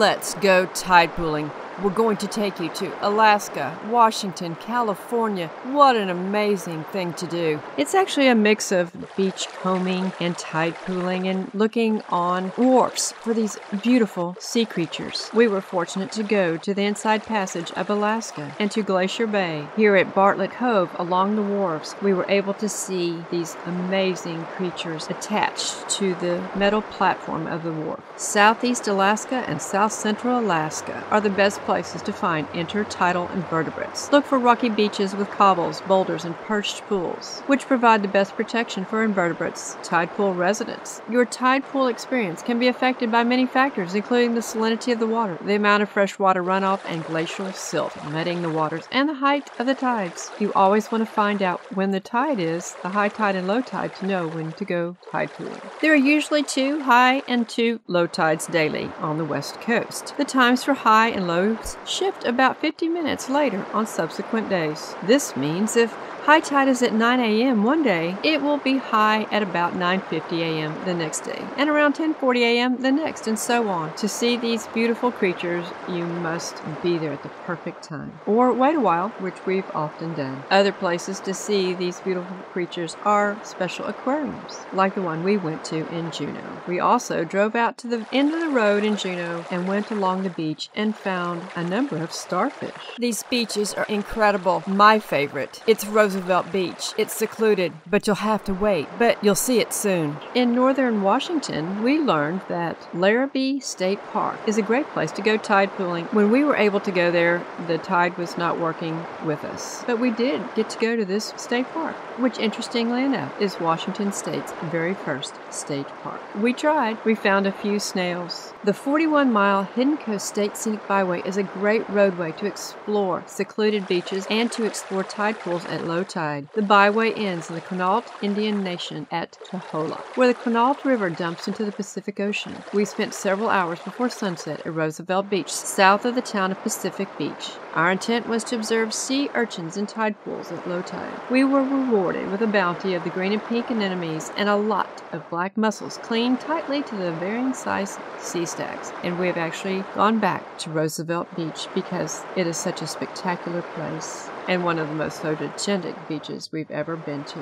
Let's go tide pooling. We're going to take you to Alaska, Washington, California. What an amazing thing to do. It's actually a mix of beach combing and tide pooling and looking on wharfs for these beautiful sea creatures. We were fortunate to go to the Inside Passage of Alaska and to Glacier Bay. Here at Bartlett Cove, along the wharves, we were able to see these amazing creatures attached to the metal platform of the wharf. Southeast Alaska and South Central Alaska are the best places to find intertidal invertebrates. Look for rocky beaches with cobbles, boulders, and perched pools, which provide the best protection for invertebrates, tide pool residents. Your tide pool experience can be affected by many factors, including the salinity of the water, the amount of freshwater runoff, and glacial silt muddying the waters, and the height of the tides. You always want to find out when the tide is, the high tide and low tide, to know when to go tide pooling. There are usually 2 high and 2 low tides daily on the west coast. The times for high and low shift about 50 minutes later on subsequent days. This means if high tide is at 9 a.m. one day, it will be high at about 9:50 a.m. the next day, and around 10:40 a.m. the next, and so on. To see these beautiful creatures, you must be there at the perfect time, or wait a while, which we've often done. Other places to see these beautiful creatures are special aquariums, like the one we went to in Juneau. We also drove out to the end of the road in Juneau and went along the beach and found a number of starfish. These beaches are incredible. My favorite. It's Roosevelt Beach. It's secluded, but you'll have to wait, but you'll see it soon. In northern Washington, we learned that Larrabee State Park is a great place to go tide pooling. When we were able to go there, the tide was not working with us, but we did get to go to this state park, which interestingly enough is Washington State's very first state park. We tried. We found a few snails. The 41-mile Hidden Coast State Scenic Byway is a great roadway to explore secluded beaches and to explore tide pools at low tide. The byway ends in the Quinault Indian Nation at Tahola, where the Quinault River dumps into the Pacific Ocean. We spent several hours before sunset at Roosevelt Beach, south of the town of Pacific Beach. Our intent was to observe sea urchins and tide pools at low tide. We were rewarded with a bounty of the green and pink anemones and a lot of black mussels, clinging tightly to the varying size sea stacks. And we have actually gone back to Roosevelt Beach because it is such a spectacular place and one of the most photogenic beaches we've ever been to.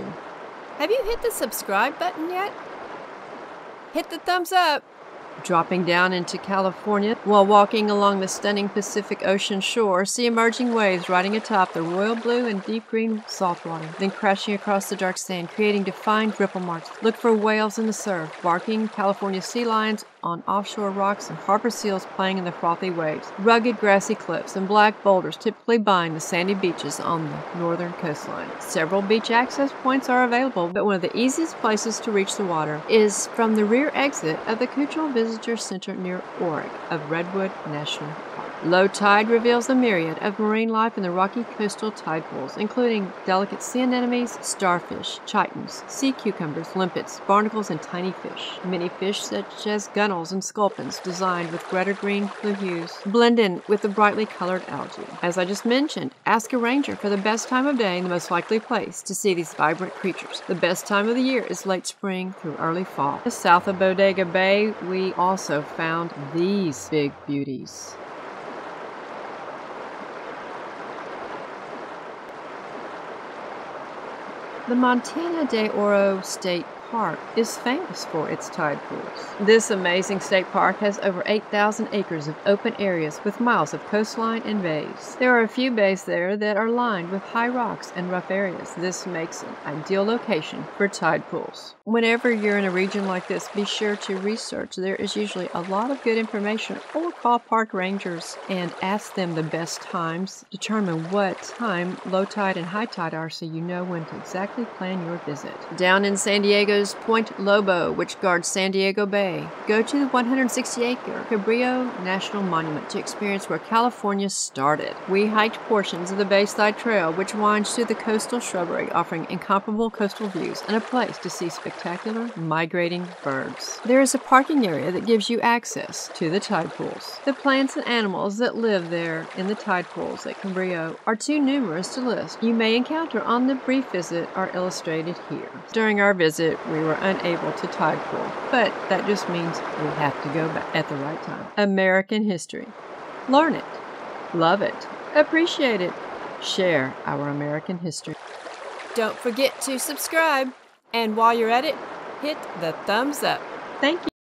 Have you hit the subscribe button yet? Hit the thumbs up! Dropping down into California while walking along the stunning Pacific Ocean shore, see emerging waves riding atop the royal blue and deep green saltwater, then crashing across the dark sand, creating defined ripple marks. Look for whales in the surf, barking California sea lions on offshore rocks, and harbor seals playing in the frothy waves. Rugged grassy cliffs and black boulders typically bind the sandy beaches on the northern coastline. Several beach access points are available, but one of the easiest places to reach the water is from the rear exit of the Kuchel Visitor Center near Orrick of Redwood National Park. Low tide reveals a myriad of marine life in the rocky coastal tide pools, including delicate sea anemones, starfish, chitons, sea cucumbers, limpets, barnacles, and tiny fish. Many fish such as gunner and sculpins designed with redder green blue hues blend in with the brightly colored algae. As I just mentioned, ask a ranger for the best time of day and the most likely place to see these vibrant creatures. The best time of the year is late spring through early fall. South of Bodega Bay, we also found these big beauties. The Montana de Oro State Park is famous for its tide pools. This amazing state park has over 8,000 acres of open areas with miles of coastline and bays. There are a few bays there that are lined with high rocks and rough areas. This makes an ideal location for tide pools. Whenever you're in a region like this, be sure to research. There is usually a lot of good information, or call park rangers and ask them the best times. Determine what time low tide and high tide are so you know when to exactly plan your visit. Down in San Diego, Point Lobos, which guards San Diego Bay. Go to the 160-acre Cabrillo National Monument to experience where California started. We hiked portions of the Bayside Trail, which winds through the coastal shrubbery, offering incomparable coastal views and a place to see spectacular migrating birds. There is a parking area that gives you access to the tide pools. The plants and animals that live there in the tide pools at Cabrillo are too numerous to list. You may encounter on the brief visit are illustrated here. During our visit, we were unable to tide pool, but that just means we have to go back at the right time. American history. Learn it. Love it. Appreciate it. Share our American history. Don't forget to subscribe. And while you're at it, hit the thumbs up. Thank you.